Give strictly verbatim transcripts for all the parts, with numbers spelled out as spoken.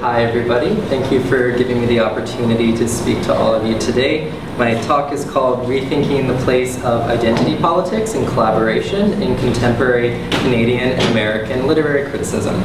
Hi everybody, thank you for giving me the opportunity to speak to all of you today. My talk is called Rethinking the Place of Identity Politics and Collaboration in Contemporary Canadian and American Literary Criticism.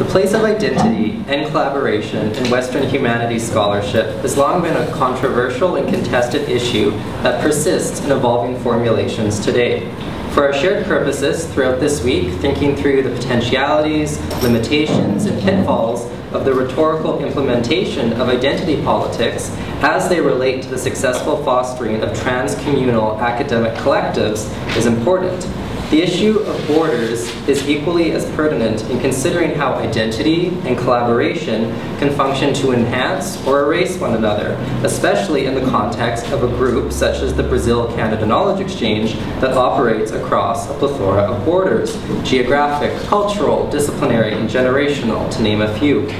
The place of identity and collaboration in Western humanities scholarship has long been a controversial and contested issue that persists in evolving formulations today. For our shared purposes throughout this week, thinking through the potentialities, limitations, and pitfalls of the rhetorical implementation of identity politics as they relate to the successful fostering of trans-communal academic collectives is important. The issue of borders is equally as pertinent in considering how identity and collaboration can function to enhance or erase one another, especially in the context of a group such as the Brazil-Canada Knowledge Exchange that operates across a plethora of borders, geographic, cultural, disciplinary, and generational, to name a few.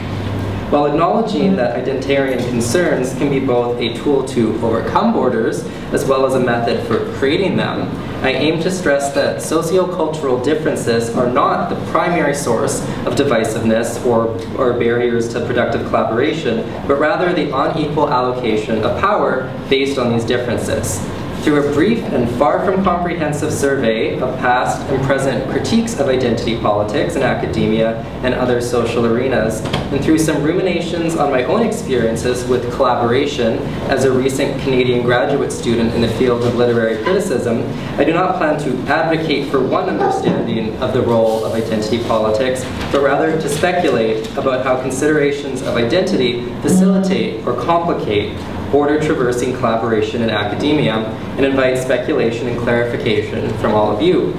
While acknowledging that identitarian concerns can be both a tool to overcome borders as well as a method for creating them, I aim to stress that sociocultural differences are not the primary source of divisiveness or, or barriers to productive collaboration, but rather the unequal allocation of power based on these differences. Through a brief and far from comprehensive survey of past and present critiques of identity politics in academia and other social arenas, and through some ruminations on my own experiences with collaboration as a recent Canadian graduate student in the field of literary criticism, I do not plan to advocate for one understanding of the role of identity politics, but rather to speculate about how considerations of identity facilitate or complicate border-traversing collaboration in academia, and invite speculation and clarification from all of you.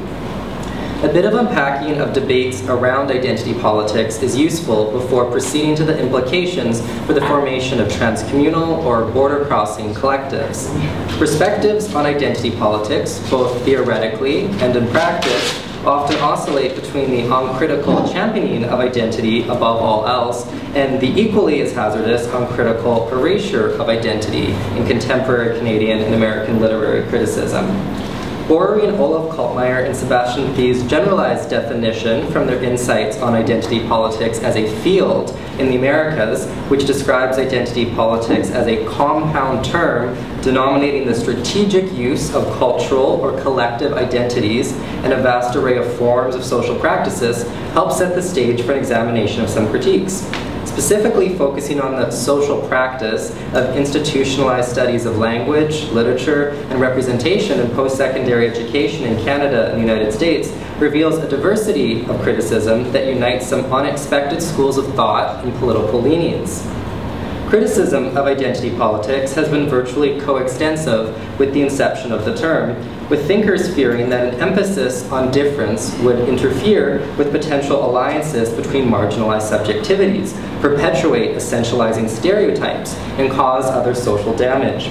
A bit of unpacking of debates around identity politics is useful before proceeding to the implications for the formation of transcommunal or border-crossing collectives. Perspectives on identity politics, both theoretically and in practice, often oscillate between the uncritical championing of identity above all else and the equally as hazardous uncritical erasure of identity in contemporary Canadian and American literary criticism. Borey Olaf Kaltmeyer and Sebastian Thies' generalized definition from their insights on identity politics as a field in the Americas, which describes identity politics as a compound term denominating the strategic use of cultural or collective identities and a vast array of forms of social practices, helps set the stage for an examination of some critiques. Specifically focusing on the social practice of institutionalized studies of language, literature, and representation in post-secondary education in Canada and the United States reveals a diversity of criticism that unites some unexpected schools of thought and political leanings. Criticism of identity politics has been virtually coextensive with the inception of the term, with thinkers fearing that an emphasis on difference would interfere with potential alliances between marginalized subjectivities, perpetuate essentializing stereotypes, and cause other social damage.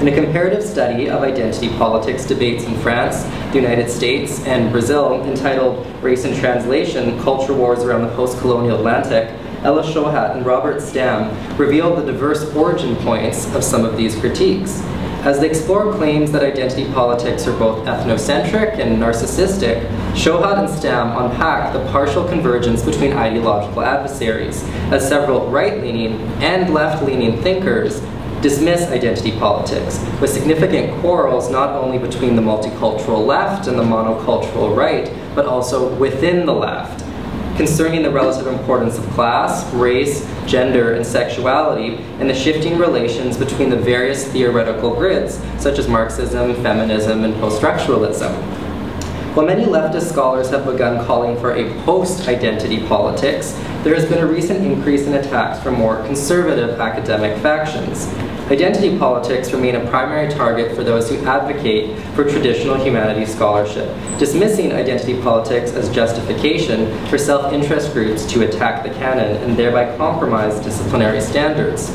In a comparative study of identity politics debates in France, the United States, and Brazil, entitled Race and Translation: Culture Wars Around the Post-Colonial Atlantic, Ella Shohat and Robert Stam revealed the diverse origin points of some of these critiques. As they explore claims that identity politics are both ethnocentric and narcissistic, Shohat and Stam unpack the partial convergence between ideological adversaries, as several right-leaning and left-leaning thinkers dismiss identity politics, with significant quarrels not only between the multicultural left and the monocultural right, but also within the left, concerning the relative importance of class, race, gender, and sexuality, and the shifting relations between the various theoretical grids, such as Marxism, feminism, and post-structuralism. While many leftist scholars have begun calling for a post-identity politics, there has been a recent increase in attacks from more conservative academic factions. Identity politics remain a primary target for those who advocate for traditional humanities scholarship, dismissing identity politics as justification for self-interest groups to attack the canon and thereby compromise disciplinary standards.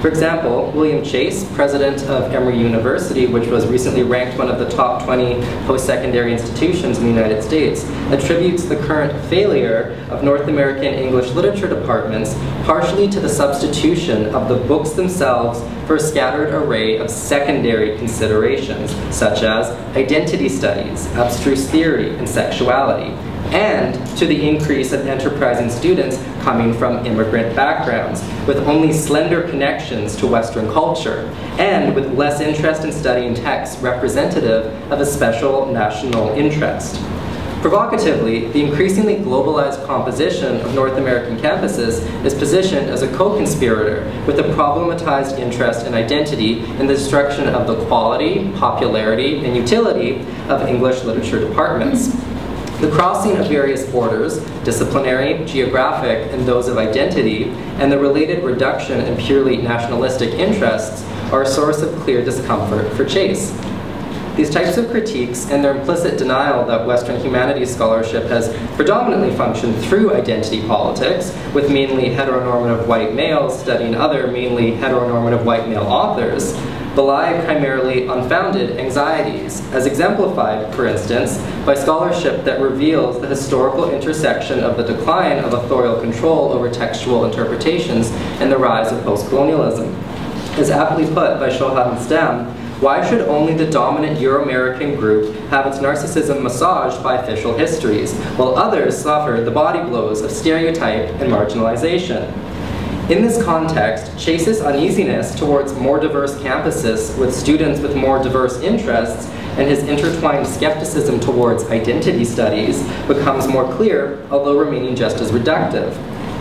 For example, William Chase, president of Emory University, which was recently ranked one of the top twenty post-secondary institutions in the United States, attributes the current failure of North American English literature departments partially to the substitution of the books themselves for a scattered array of secondary considerations, such as identity studies, abstruse theory, and sexuality, and to the increase of enterprising students coming from immigrant backgrounds, with only slender connections to Western culture, and with less interest in studying texts representative of a special national interest. Provocatively, the increasingly globalized composition of North American campuses is positioned as a co-conspirator with a problematized interest and identity in the destruction of the quality, popularity, and utility of English literature departments. The crossing of various borders, disciplinary, geographic, and those of identity, and the related reduction in purely nationalistic interests are a source of clear discomfort for Chase. These types of critiques and their implicit denial that Western humanities scholarship has predominantly functioned through identity politics, with mainly heteronormative white males studying other mainly heteronormative white male authors, belie primarily unfounded anxieties, as exemplified, for instance, by scholarship that reveals the historical intersection of the decline of authorial control over textual interpretations and the rise of post-colonialism. As aptly put by Shohat and Stam, why should only the dominant Euro-American group have its narcissism massaged by official histories, while others suffer the body blows of stereotype and marginalization? In this context, Chase's uneasiness towards more diverse campuses with students with more diverse interests and his intertwined skepticism towards identity studies becomes more clear, although remaining just as reductive.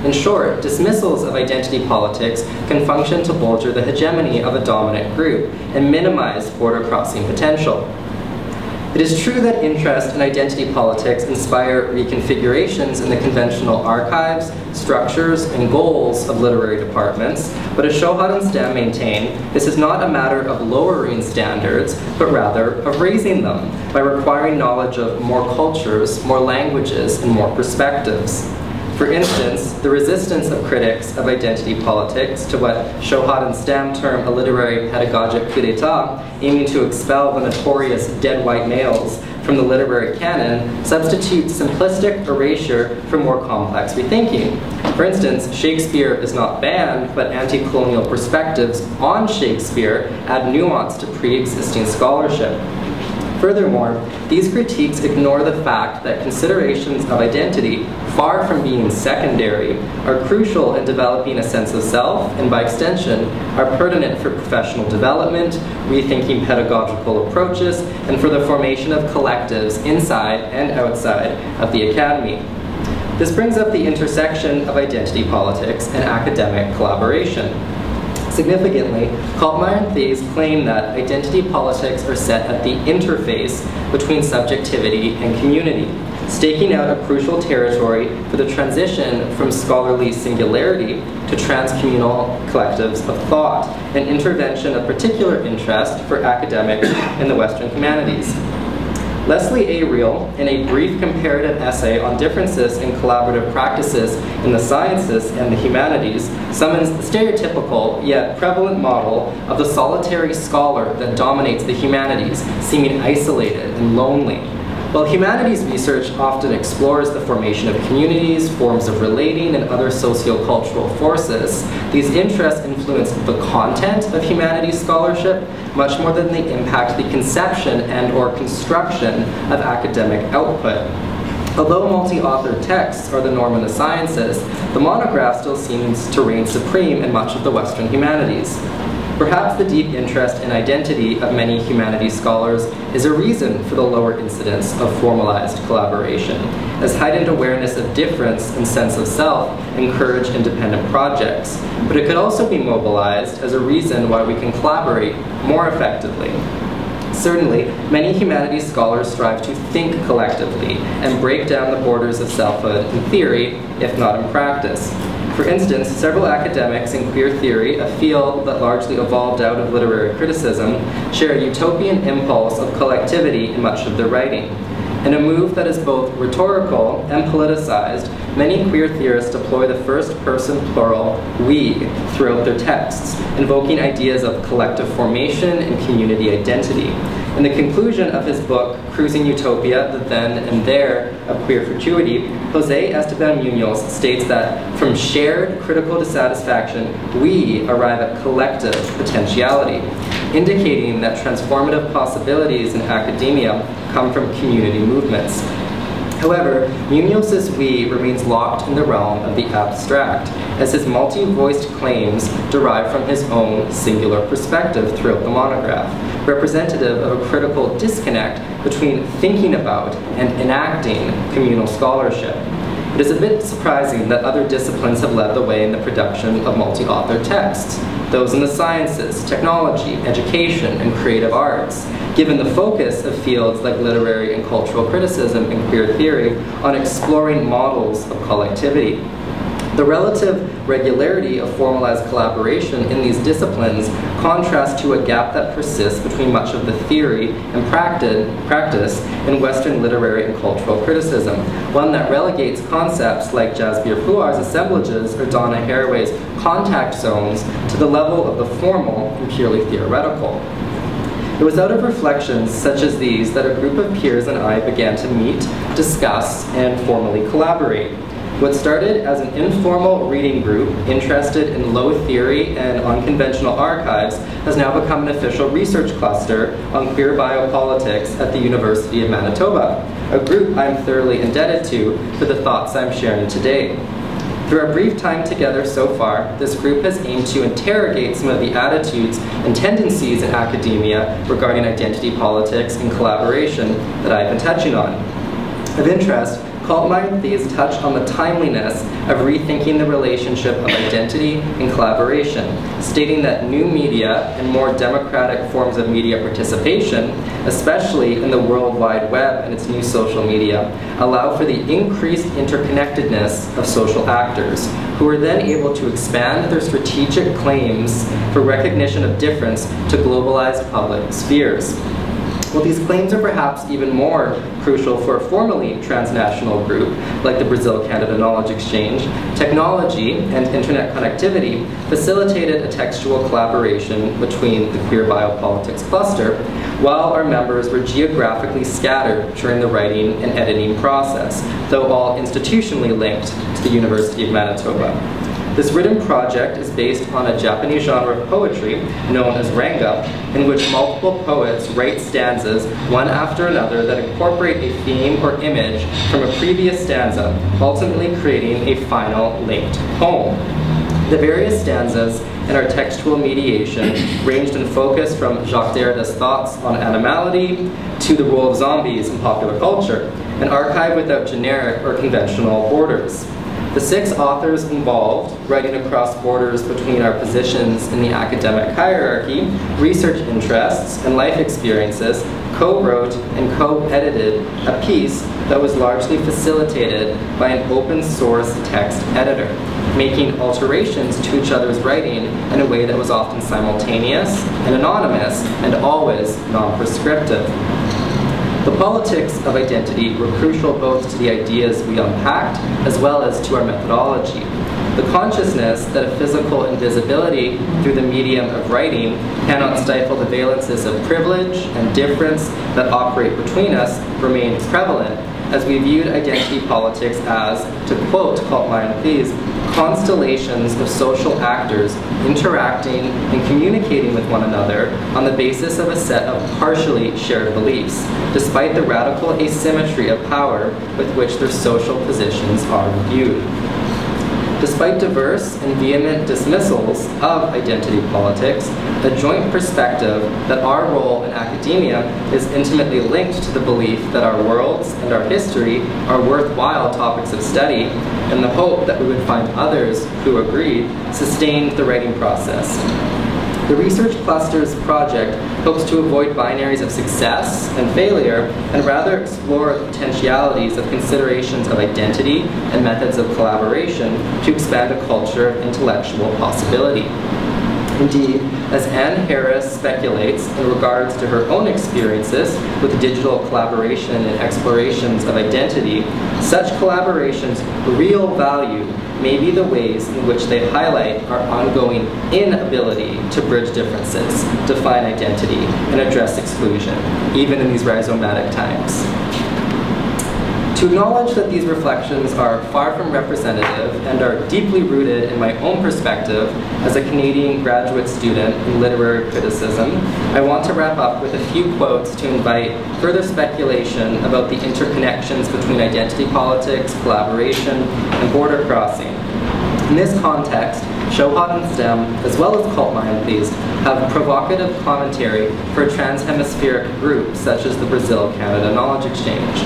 In short, dismissals of identity politics can function to bolster the hegemony of a dominant group and minimize border-crossing potential. It is true that interest and identity politics inspire reconfigurations in the conventional archives, structures, and goals of literary departments, but as Shohat and Stam maintain, this is not a matter of lowering standards, but rather of raising them by requiring knowledge of more cultures, more languages, and more perspectives. For instance, the resistance of critics of identity politics to what Shohat and Stam term a literary pedagogic coup d'etat, aiming to expel the notorious dead white males from the literary canon, substitutes simplistic erasure for more complex rethinking. For instance, Shakespeare is not banned, but anti-colonial perspectives on Shakespeare add nuance to pre-existing scholarship. Furthermore, these critiques ignore the fact that considerations of identity, far from being secondary, are crucial in developing a sense of self and, by extension, are pertinent for professional development, rethinking pedagogical approaches, and for the formation of collectives inside and outside of the academy. This brings up the intersection of identity politics and academic collaboration. Significantly, Kaltmeyer and Thies claim that identity politics are set at the interface between subjectivity and community, staking out a crucial territory for the transition from scholarly singularity to transcommunal collectives of thought, an intervention of particular interest for academics in the Western humanities. Leslie Ariel, in a brief comparative essay on differences in collaborative practices in the sciences and the humanities, summons the stereotypical yet prevalent model of the solitary scholar that dominates the humanities, seeming isolated and lonely. While humanities research often explores the formation of communities, forms of relating, and other sociocultural forces, these interests influence the content of humanities scholarship much more than they impact the conception and or construction of academic output. Although multi-authored texts are the norm in the sciences, the monograph still seems to reign supreme in much of the Western humanities. Perhaps the deep interest and identity of many humanities scholars is a reason for the lower incidence of formalized collaboration, as heightened awareness of difference and sense of self encourage independent projects. But it could also be mobilized as a reason why we can collaborate more effectively. Certainly, many humanities scholars strive to think collectively and break down the borders of selfhood in theory, if not in practice. For instance, several academics in queer theory, a field that largely evolved out of literary criticism, share a utopian impulse of collectivity in much of their writing. In a move that is both rhetorical and politicized, many queer theorists deploy the first-person plural we throughout their texts, invoking ideas of collective formation and community identity. In the conclusion of his book, Cruising Utopia, The Then and There of Queer Futurity, Jose Esteban Munoz states that from shared critical dissatisfaction, we arrive at collective potentiality, indicating that transformative possibilities in academia come from community movements. However, Munoz's we remains locked in the realm of the abstract, as his multi-voiced claims derive from his own singular perspective throughout the monograph, representative of a critical disconnect between thinking about and enacting communal scholarship. It is a bit surprising that other disciplines have led the way in the production of multi-author texts, those in the sciences, technology, education, and creative arts, given the focus of fields like literary and cultural criticism and queer theory on exploring models of collectivity. The relative regularity of formalized collaboration in these disciplines contrasts to a gap that persists between much of the theory and practice in Western literary and cultural criticism, one that relegates concepts like Jasbir Puar's assemblages or Donna Haraway's contact zones to the level of the formal and purely theoretical. It was out of reflections such as these that a group of peers and I began to meet, discuss, and formally collaborate. What started as an informal reading group interested in low theory and unconventional archives has now become an official research cluster on queer biopolitics at the University of Manitoba, a group I'm thoroughly indebted to for the thoughts I'm sharing today. Through our brief time together so far, this group has aimed to interrogate some of the attitudes and tendencies in academia regarding identity politics and collaboration that I've been touching on. Of interest, Kaltmeyer and Thies touch on the timeliness of rethinking the relationship of identity and collaboration, stating that new media and more democratic forms of media participation, especially in the World Wide Web and its new social media, allow for the increased interconnectedness of social actors, who are then able to expand their strategic claims for recognition of difference to globalized public spheres. Well, these claims are perhaps even more crucial for a formally transnational group like the Brazil-Canada Knowledge Exchange. Technology and internet connectivity facilitated a textual collaboration between the queer biopolitics cluster, while our members were geographically scattered during the writing and editing process, though all institutionally linked to the University of Manitoba. This written project is based on a Japanese genre of poetry known as renga, in which multiple poets write stanzas one after another that incorporate a theme or image from a previous stanza, ultimately creating a final linked poem. The various stanzas and our textual mediation ranged in focus from Jacques Derrida's thoughts on animality to the role of zombies in popular culture, an archive without generic or conventional borders. The six authors involved, writing across borders between our positions in the academic hierarchy, research interests, and life experiences, co-wrote and co-edited a piece that was largely facilitated by an open source text editor, making alterations to each other's writing in a way that was often simultaneous and anonymous and always non-prescriptive. The politics of identity were crucial both to the ideas we unpacked as well as to our methodology. The consciousness that a physical invisibility through the medium of writing cannot stifle the valences of privilege and difference that operate between us remained prevalent as we viewed identity politics as, to quote Kaltmeyer and Thies, constellations of social actors interacting and communicating with one another on the basis of a set of partially shared beliefs, despite the radical asymmetry of power with which their social positions are viewed. Despite diverse and vehement dismissals of identity politics, the joint perspective that our role in academia is intimately linked to the belief that our worlds and our history are worthwhile topics of study, and the hope that we would find others who agreed sustained the writing process. The Research Cluster's project hopes to avoid binaries of success and failure, and rather explore the potentialities of considerations of identity and methods of collaboration to expand a culture of intellectual possibility. Indeed, as Anne Harris speculates in regards to her own experiences with digital collaboration and explorations of identity, such collaborations' real value may be the ways in which they highlight our ongoing inability to bridge differences, define identity, and address exclusion, even in these rhizomatic times. To acknowledge that these reflections are far from representative and are deeply rooted in my own perspective as a Canadian graduate student in literary criticism, I want to wrap up with a few quotes to invite further speculation about the interconnections between identity politics, collaboration, and border crossing. In this context, Shohat and Stam, as well as Kaltmeyer and Thies, have provocative commentary for transhemispheric groups such as the Brazil-Canada Knowledge Exchange.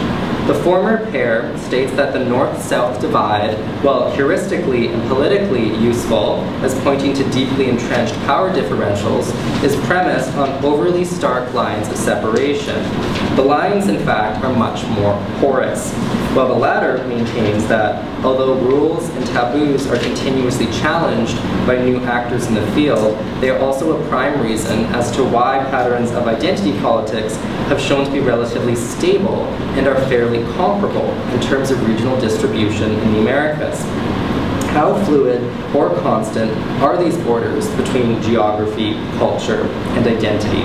The former pair states that the North-South divide, while heuristically and politically useful as pointing to deeply entrenched power differentials, is premised on overly stark lines of separation. The lines, in fact, are much more porous, while the latter maintains that, although rules and taboos are continuously challenged by new actors in the field, they are also a prime reason as to why patterns of identity politics have shown to be relatively stable and are fairly comparable in terms of regional distribution in the Americas. How fluid or constant are these borders between geography, culture, and identity?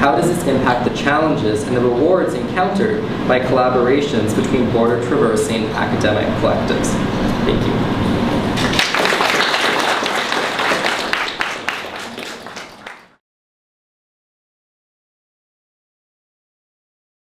How does this impact the challenges and the rewards encountered by collaborations between border-traversing academic collectives? Thank you.